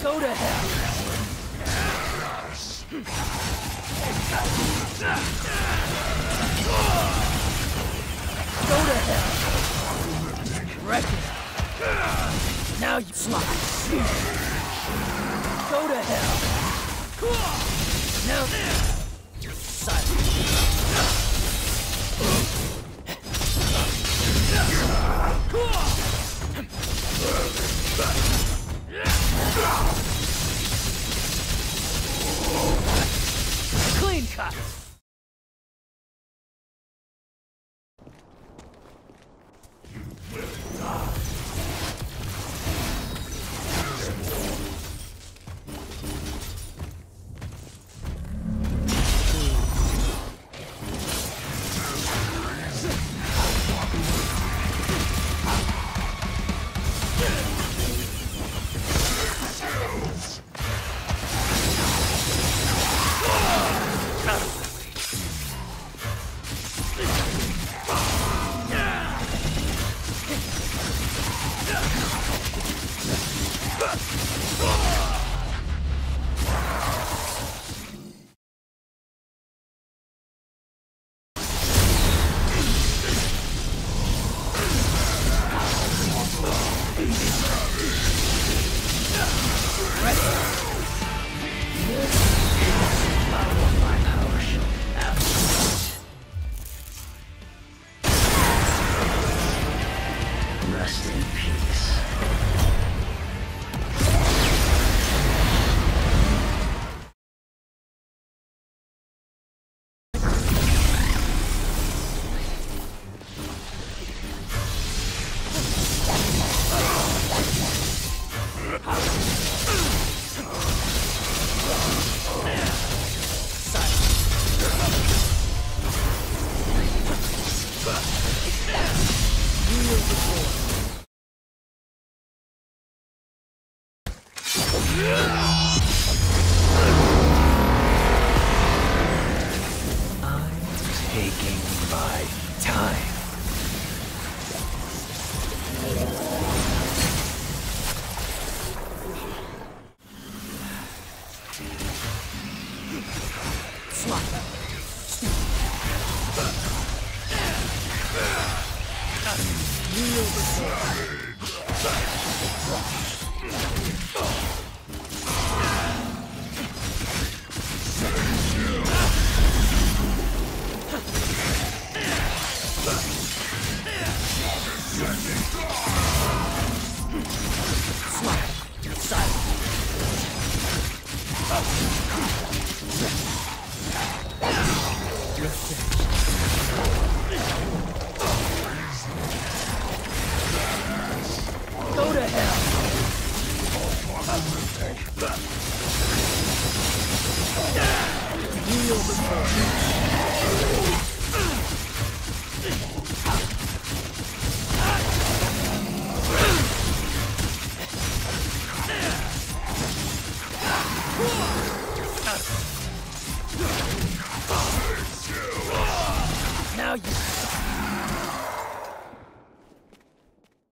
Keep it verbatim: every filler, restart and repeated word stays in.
Go to hell. Go to hell. Wreck it. Now you slide. Go to hell. Now you're silent. Clean cut. You will die. Now you...